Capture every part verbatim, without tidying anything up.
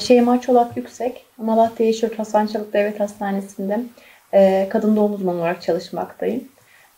Şeyma Çolak Yüksek, Malatya Yeşört Hasan Çalık Devlet Hastanesi'nde e, kadın doğum uzmanı olarak çalışmaktayım.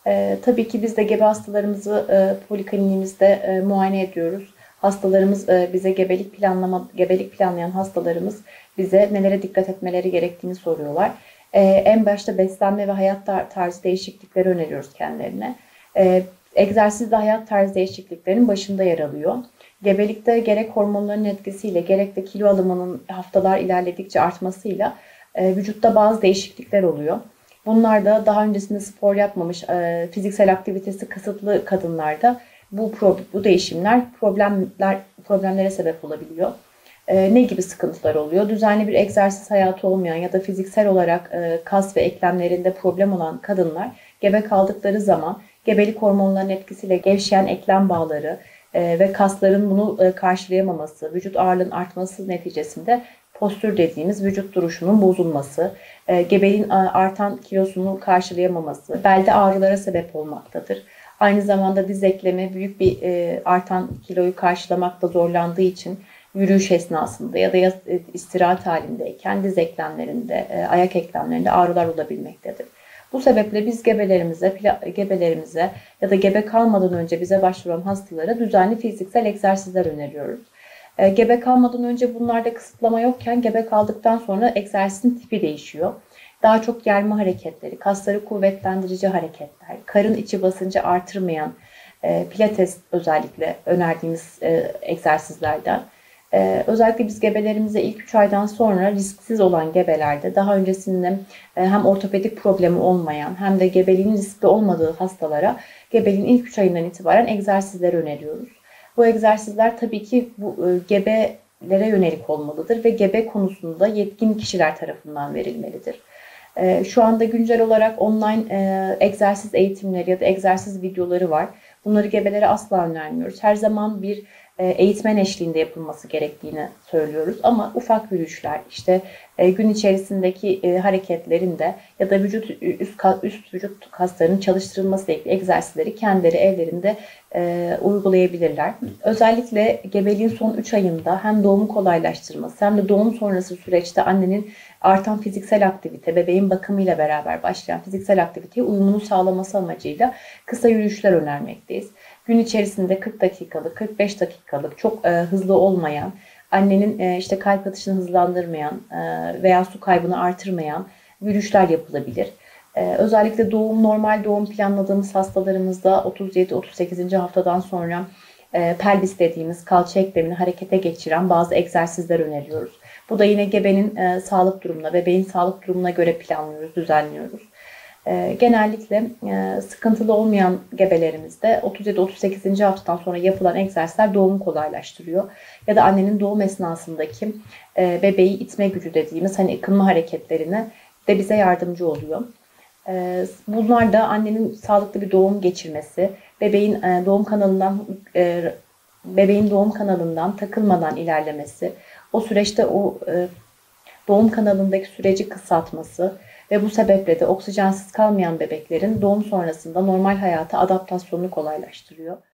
E, tabii ki biz de gebe hastalarımızı e, polikliniğimizde e, muayene ediyoruz. Hastalarımız e, bize gebelik planlama, gebelik planlayan hastalarımız bize nelere dikkat etmeleri gerektiğini soruyorlar. E, en başta beslenme ve hayat tar tarzı değişiklikleri öneriyoruz kendilerine. E, Egzersiz de hayat tarzı değişikliklerin başında yer alıyor. Gebelikte gerek hormonların etkisiyle gerek de kilo alımının haftalar ilerledikçe artmasıyla e, vücutta bazı değişiklikler oluyor. Bunlar da daha öncesinde spor yapmamış, e, fiziksel aktivitesi kısıtlı kadınlarda bu, bu değişimler problemler, problemlere sebep olabiliyor. E, ne gibi sıkıntılar oluyor? Düzenli bir egzersiz hayatı olmayan ya da fiziksel olarak e, kas ve eklemlerinde problem olan kadınlar gebe kaldıkları zaman gebelik hormonlarının etkisiyle gevşeyen eklem bağları e, ve kasların bunu e, karşılayamaması, vücut ağırlığının artması neticesinde postür dediğimiz vücut duruşunun bozulması, e, gebelin artan kilosunu karşılayamaması, belde ağrılara sebep olmaktadır. Aynı zamanda diz eklemi büyük bir e, artan kiloyu karşılamakta zorlandığı için yürüyüş esnasında ya da istirahat halindeyken diz eklemlerinde, e, ayak eklemlerinde ağrılar olabilmektedir. Bu sebeple biz gebelerimize, gebelerimize ya da gebe kalmadan önce bize başvuran hastalara düzenli fiziksel egzersizler öneriyoruz. E, gebe kalmadan önce bunlarda kısıtlama yokken gebe kaldıktan sonra egzersizin tipi değişiyor. Daha çok germe hareketleri, kasları kuvvetlendirici hareketler, karın içi basıncı artırmayan e, pilates özellikle önerdiğimiz e, egzersizlerden. Ee, özellikle biz gebelerimize ilk üç aydan sonra risksiz olan gebelerde daha öncesinde e, hem ortopedik problemi olmayan hem de gebeliğin riskli olmadığı hastalara gebeliğin ilk üç ayından itibaren egzersizler öneriyoruz. Bu egzersizler tabii ki bu e, gebelere yönelik olmalıdır ve gebe konusunda yetkin kişiler tarafından verilmelidir. E, şu anda güncel olarak online e, egzersiz eğitimleri ya da egzersiz videoları var. Bunları gebelere asla önermiyoruz. Her zaman bir eğitmen eşliğinde yapılması gerektiğini söylüyoruz. Ama ufak yürüyüşler, işte gün içerisindeki hareketlerin de ya da vücut üst, üst vücut kaslarının çalıştırılması ile ilgili egzersizleri kendileri evlerinde e, uygulayabilirler. Özellikle gebeliğin son üç ayında hem doğumu kolaylaştırması hem de doğum sonrası süreçte annenin artan fiziksel aktivite, bebeğin bakımıyla beraber başlayan fiziksel aktiviteye uyumunu sağlaması amacıyla kısa yürüyüşler önermekteyiz. Gün içerisinde kırk dakikalık, kırk beş dakikalık çok e, hızlı olmayan, annenin e, işte kalp atışını hızlandırmayan e, veya su kaybını artırmayan yürüyüşler yapılabilir. E, özellikle doğum normal doğum planladığımız hastalarımızda otuz yedi otuz sekizinci haftadan sonra e, pelvis dediğimiz kalça eklemini harekete geçiren bazı egzersizler öneriyoruz. Bu da yine gebenin e, sağlık durumuna, bebeğin sağlık durumuna göre planlıyoruz, düzenliyoruz. Genellikle sıkıntılı olmayan gebelerimizde otuz yedi otuz sekizinci haftadan sonra yapılan egzersizler doğumu kolaylaştırıyor. Ya da annenin doğum esnasındaki bebeği itme gücü dediğimiz hani ıkınma hareketlerine de bize yardımcı oluyor. Bunlar da annenin sağlıklı bir doğum geçirmesi, bebeğin doğum kanalından bebeğin doğum kanalından takılmadan ilerlemesi, o süreçte o doğum kanalındaki süreci kısaltması ve bu sebeple de oksijensiz kalmayan bebeklerin doğum sonrasında normal hayata adaptasyonunu kolaylaştırıyor.